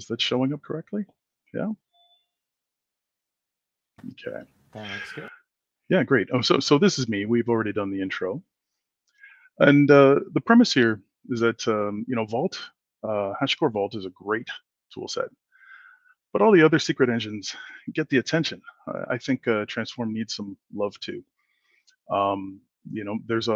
Is that showing up correctly? Yeah. Okay. That's good. Yeah, great. Oh, so this is me. We've already done the intro. And the premise here is that, Vault, HashiCorp Vault is a great tool set. But all the other secret engines get the attention. I think Transform needs some love too. There's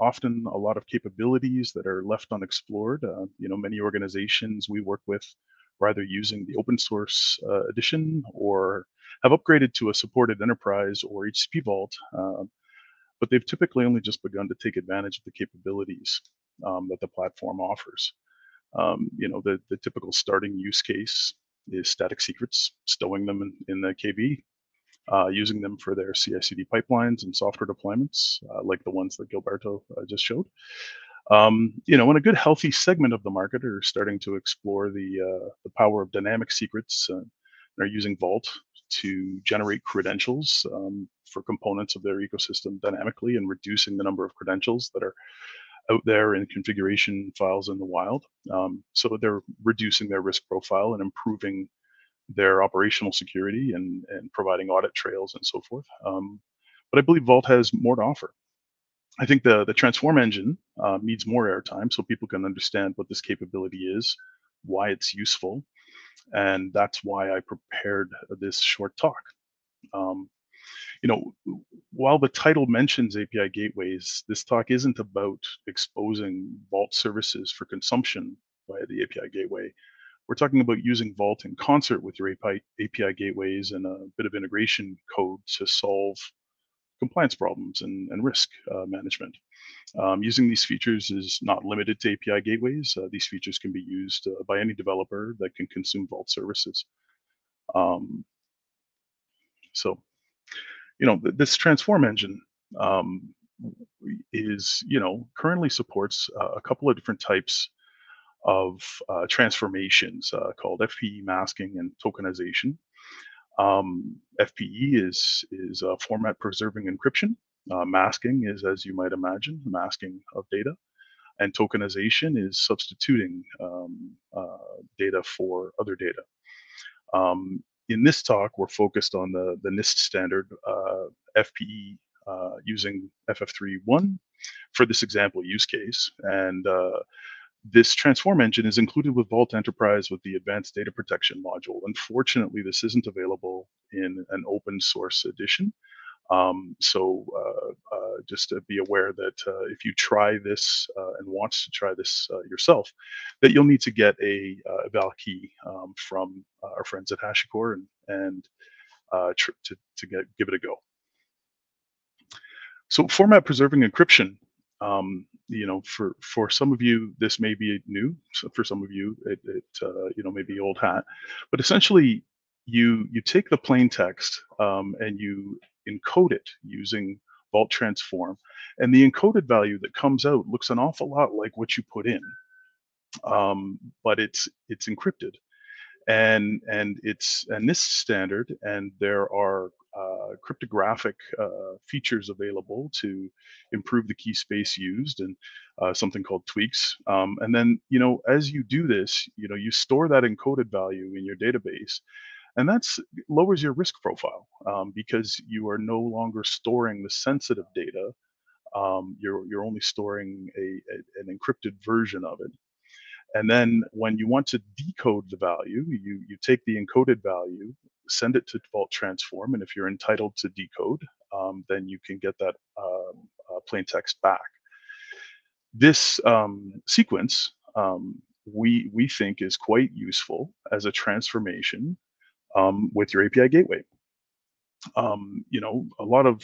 often a lot of capabilities that are left unexplored. Many organizations we work with are either using the open source edition or have upgraded to a supported enterprise or HCP Vault, but they've typically only just begun to take advantage of the capabilities that the platform offers. The typical starting use case is static secrets, stowing them in the KB, using them for their CI/CD pipelines and software deployments, like the ones that Gilberto just showed. And a good healthy segment of the market are starting to explore the power of dynamic secrets and are using Vault to generate credentials for components of their ecosystem dynamically and reducing the number of credentials that are out there in configuration files in the wild. So they're reducing their risk profile and improving their operational security and providing audit trails and so forth. But I believe Vault has more to offer. I think the Transform engine needs more airtime so people can understand what this capability is, why it's useful, and that's why I prepared this short talk. While the title mentions API gateways, this talk isn't about exposing Vault services for consumption via the API gateway. We're talking about using Vault in concert with your API gateways and a bit of integration code to solve compliance problems and risk management. Using these features is not limited to API gateways. These features can be used by any developer that can consume Vault services. This Transform engine currently supports a couple of different types of transformations called FPE masking and tokenization. FPE is format preserving encryption. Masking is, as you might imagine, masking of data. And tokenization is substituting data for other data. In this talk, we're focused on the NIST standard FPE using FF3.1 for this example use case. And this Transform engine is included with Vault Enterprise with the Advanced Data Protection module. Unfortunately, this isn't available in an open source edition. Just to be aware that if you try this and want to try this yourself, that you'll need to get a eval key from our friends at HashiCorp and give it a go. So format preserving encryption, for some of you, this may be new. So for some of you, it may be old hat, but essentially you take the plain text and you encode it using Vault Transform, and the encoded value that comes out looks an awful lot like what you put in, but it's encrypted, and this standard, and there are cryptographic features available to improve the key space used, and something called tweaks. And then as you do this, you store that encoded value in your database. And that lowers your risk profile because you are no longer storing the sensitive data. You're only storing an encrypted version of it. And then when you want to decode the value, you take the encoded value, send it to Vault Transform, and if you're entitled to decode, then you can get that plain text back. This sequence we think is quite useful as a transformation with your API gateway. A lot of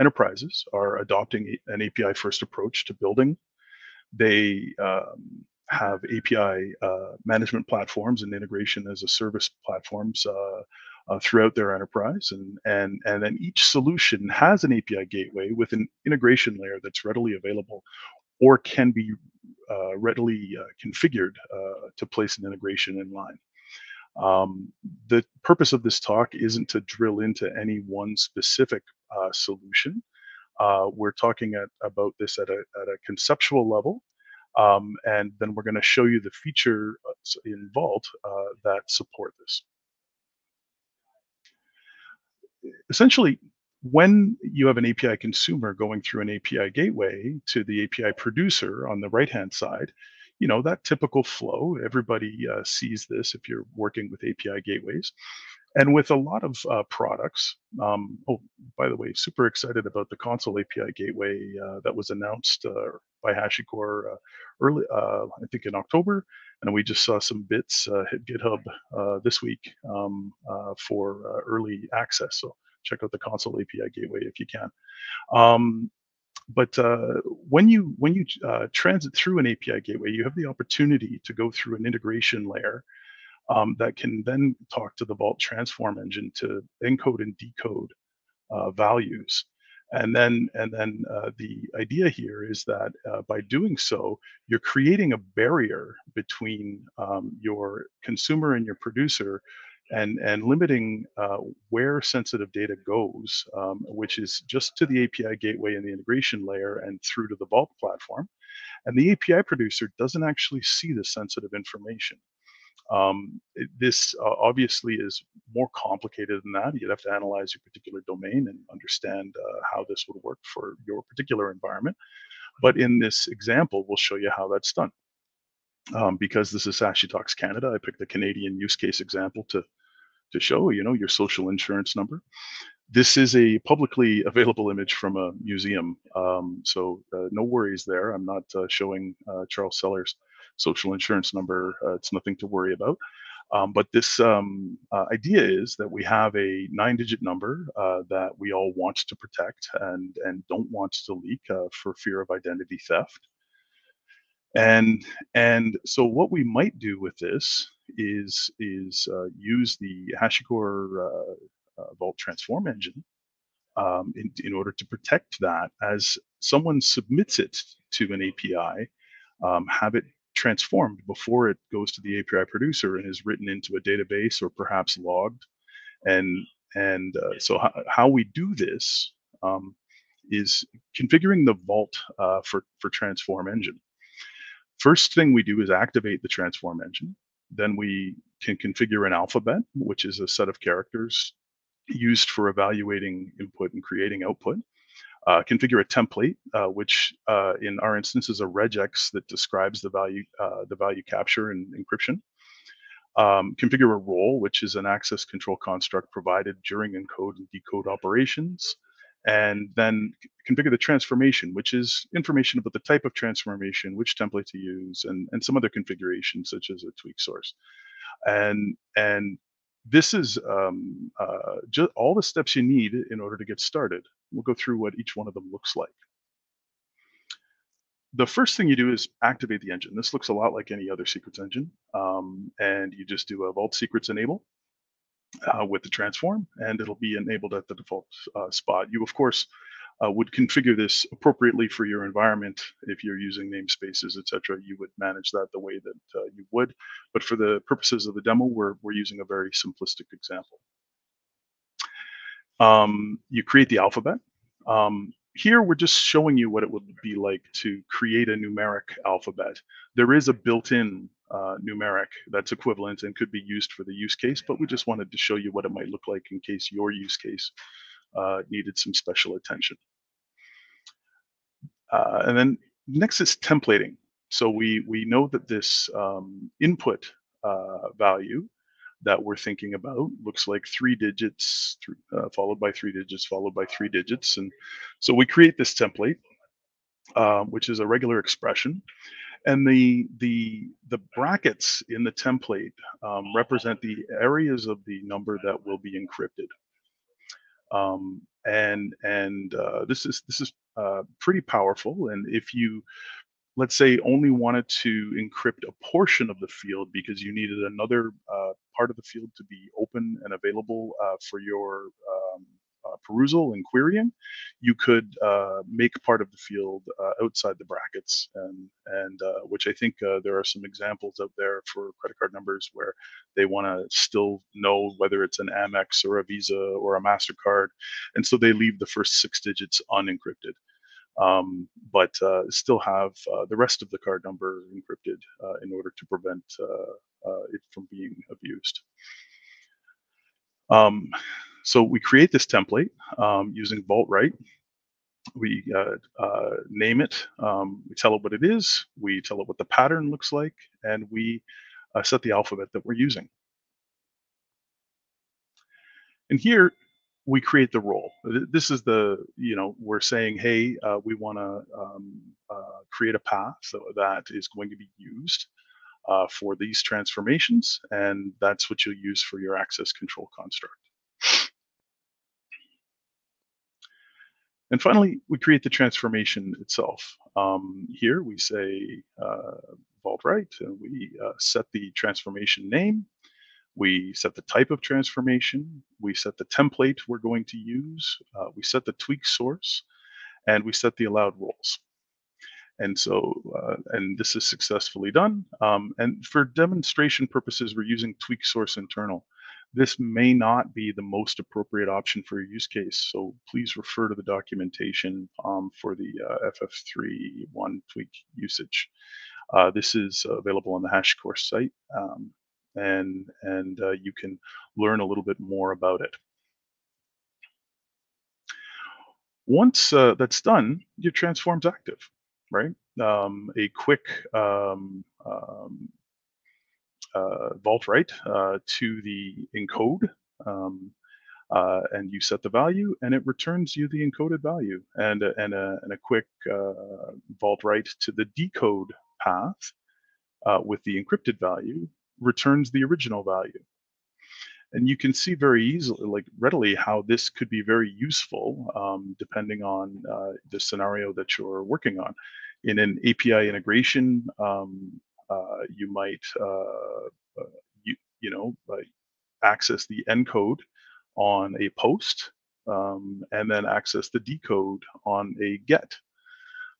enterprises are adopting an API-first approach to building. They have API management platforms and integration as a service platforms throughout their enterprise, and then each solution has an API gateway with an integration layer that's readily available or can be readily configured to place an integration in line. The purpose of this talk isn't to drill into any one specific solution. We're talking about this at a conceptual level, and then we're going to show you the feature in Vault that support this. Essentially, when you have an API consumer going through an API gateway to the API producer on the right-hand side, you know, that typical flow, everybody sees this if you're working with API gateways. And with a lot of products, oh, by the way, super excited about the Consul API gateway that was announced by HashiCorp early, I think in October. And we just saw some bits hit GitHub this week for early access. So check out the Consul API gateway if you can. But when you transit through an API gateway, you have the opportunity to go through an integration layer that can then talk to the Vault transform engine to encode and decode values. And then the idea here is that by doing so, you're creating a barrier between your consumer and your producer, and limiting where sensitive data goes, which is just to the API gateway and the integration layer and through to the Vault platform. And the API producer doesn't actually see the sensitive information. This obviously is more complicated than that. You'd have to analyze your particular domain and understand how this would work for your particular environment. But in this example, we'll show you how that's done. Because this is HashiTalks Canada, I picked the Canadian use case example to show, you know, your social insurance number. This is a publicly available image from a museum, so no worries there. I'm not showing Charles Sellers' social insurance number. It's nothing to worry about. But this idea is that we have a 9-digit number that we all want to protect and don't want to leak for fear of identity theft. And so what we might do with this is use the HashiCorp Vault transform engine in order to protect that. As someone submits it to an API, have it transformed before it goes to the API producer and is written into a database or perhaps logged. And so how we do this is configuring the Vault for transform engine. First thing we do is activate the transform engine. Then we can configure an alphabet, which is a set of characters used for evaluating input and creating output. Configure a template, which in our instance is a regex that describes the value capture and encryption. Configure a role, which is an access control construct provided during encode and decode operations. And then configure the transformation, which is information about the type of transformation, which template to use, and some other configurations such as a tweak source. And this is just all the steps you need in order to get started. We'll go through what each one of them looks like. The first thing you do is activate the engine. This looks a lot like any other secrets engine. And you just do a Vault secrets enable with the transform, and it'll be enabled at the default spot. You, of course, would configure this appropriately for your environment. If you're using namespaces, etc., you would manage that the way that you would. But for the purposes of the demo, we're using a very simplistic example. You create the alphabet. Here, we're just showing you what it would be like to create a numeric alphabet. There is a built-in numeric that's equivalent and could be used for the use case, but we just wanted to show you what it might look like in case your use case needed some special attention. And then next is templating. So we know that this input value that we're thinking about looks like 3 digits followed by 3 digits followed by 3 digits. And so we create this template, which is a regular expression. And the brackets in the template represent the areas of the number that will be encrypted. This is pretty powerful. And if you, let's say, only wanted to encrypt a portion of the field because you needed another part of the field to be open and available for your perusal and querying, you could make part of the field outside the brackets, and which I think there are some examples out there for credit card numbers where they want to still know whether it's an Amex or a Visa or a MasterCard, and so they leave the first 6 digits unencrypted, but still have the rest of the card number encrypted in order to prevent it from being abused. So we create this template using Vault Write. We name it, we tell it what it is, we tell it what the pattern looks like, and we set the alphabet that we're using. And here we create the role. This is the, we're saying, hey, we want to create a path that is going to be used for these transformations, and that's what you'll use for your access control construct. And finally, we create the transformation itself. Here we say Vault Write, and we set the transformation name. We set the type of transformation. We set the template we're going to use. We set the tweak source, and we set the allowed roles. And so, and this is successfully done. And for demonstration purposes, we're using tweak source internal. This may not be the most appropriate option for your use case, so please refer to the documentation for the FF3.1 tweak usage. This is available on the HashiCorp site, and you can learn a little bit more about it. Once that's done, your transform's active, right? A quick Vault Write to the encode, and you set the value, and it returns you the encoded value, and a quick Vault Write to the decode path with the encrypted value returns the original value. And you can see very easily, like readily, how this could be very useful depending on the scenario that you're working on. In an API integration, you might, access the encode on a post and then access the decode on a get.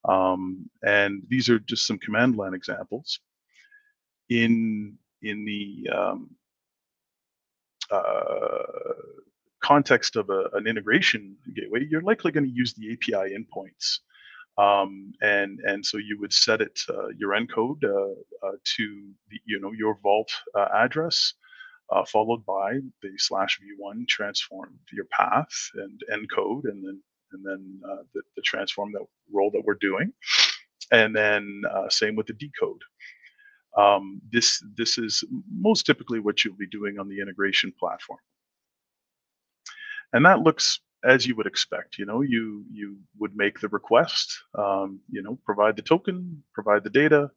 And these are just some command line examples. In the context of an integration gateway, you're likely going to use the API endpoints. And so you would set it your encode to the, your vault address followed by the /v1 transform, your path and encode, and then the transform that role that we're doing, and then same with the decode. This is most typically what you'll be doing on the integration platform, and that looks as you would expect. You would make the request, provide the token, provide the data,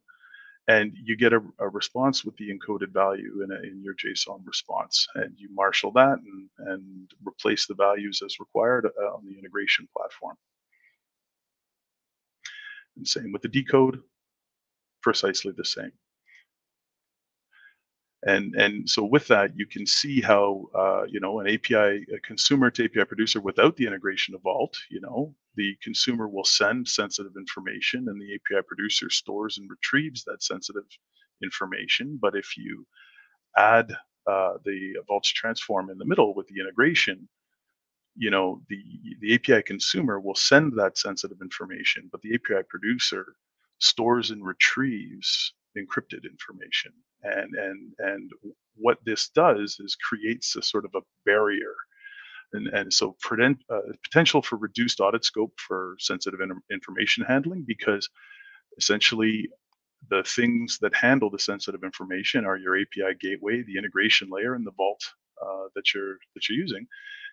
and you get a response with the encoded value in your JSON response, and you marshal that and replace the values as required on the integration platform. And same with the decode, precisely the same. And so with that, you can see how, an API, a consumer to API producer without the integration of Vault, the consumer will send sensitive information and the API producer stores and retrieves that sensitive information. But if you add the Vault's transform in the middle with the integration, the API consumer will send that sensitive information, but the API producer stores and retrieves encrypted information. And what this does is creates a sort of a barrier, and so potential for reduced audit scope for sensitive information handling, because essentially the things that handle the sensitive information are your API gateway, the integration layer, and the vault that you're using,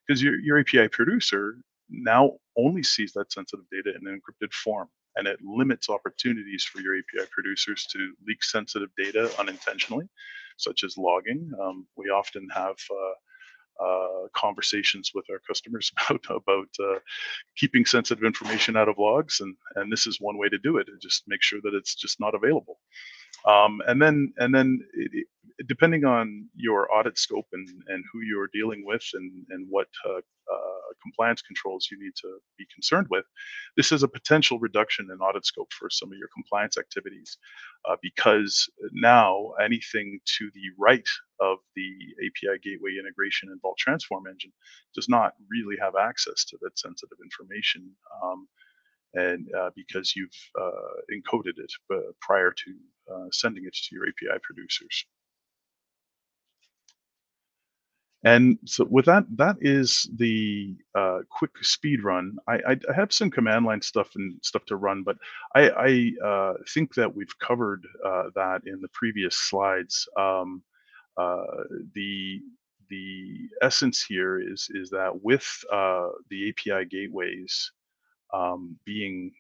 because your API producer now only sees that sensitive data in an encrypted form. And it limits opportunities for your API producers to leak sensitive data unintentionally, such as logging. We often have conversations with our customers about keeping sensitive information out of logs, and this is one way to do it. Just make sure that it's just not available. And then, depending on your audit scope and who you're dealing with and what compliance controls you need to be concerned with, this is a potential reduction in audit scope for some of your compliance activities, because now anything to the right of the API gateway integration and Vault transform engine does not really have access to that sensitive information, and because you've encoded it prior to sending it to your API producers. And so with that, that is the quick speed run. I have some command line stuff and stuff to run, but I think that we've covered that in the previous slides. The essence here is that with the API gateways being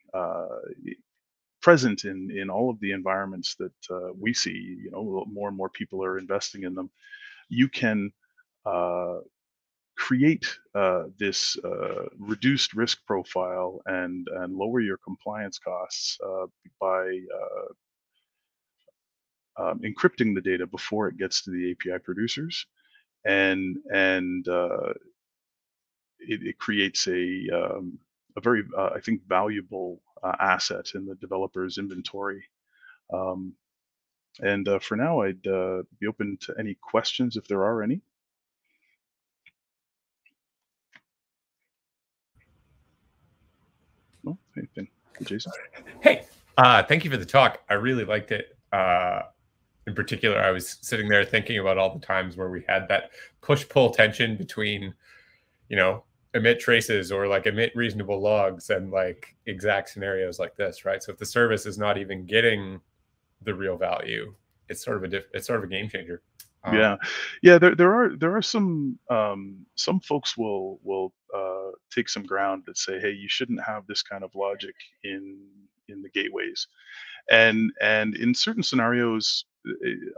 present in all of the environments that we see, you know, more and more people are investing in them, you can create this reduced risk profile and lower your compliance costs by encrypting the data before it gets to the API producers, and it creates a very I think valuable asset in the developer's inventory. And for now, I'd be open to any questions if there are any. No, anything, Jason? Hey, thank you for the talk. I really liked it. In particular, I was sitting there thinking about all the times where we had that push-pull tension between, you know, emit traces or like emit reasonable logs and like exact scenarios like this, right? So if the service is not even getting the real value, it's sort of a game changer. Yeah. There are some folks will take some ground that say, hey, you shouldn't have this kind of logic in the gateways, and in certain scenarios.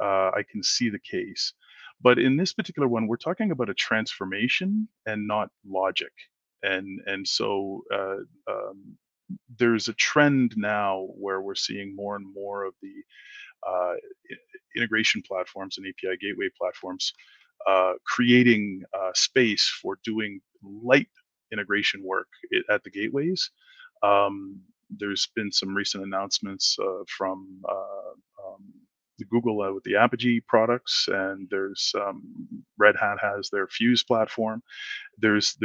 I can see the case, but in this particular one, we're talking about a transformation and not logic, and so there's a trend now where we're seeing more and more of the integration platforms and API gateway platforms creating space for doing light integration work at the gateways. There's been some recent announcements from Google with the Apigee products, and there's Red Hat has their Fuse platform. There's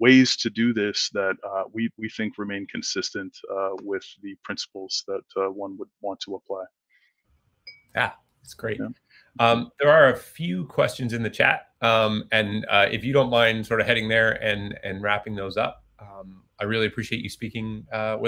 ways to do this that we think remain consistent with the principles that one would want to apply. Yeah, that's great. Yeah. There are a few questions in the chat, and if you don't mind sort of heading there and wrapping those up, I really appreciate you speaking with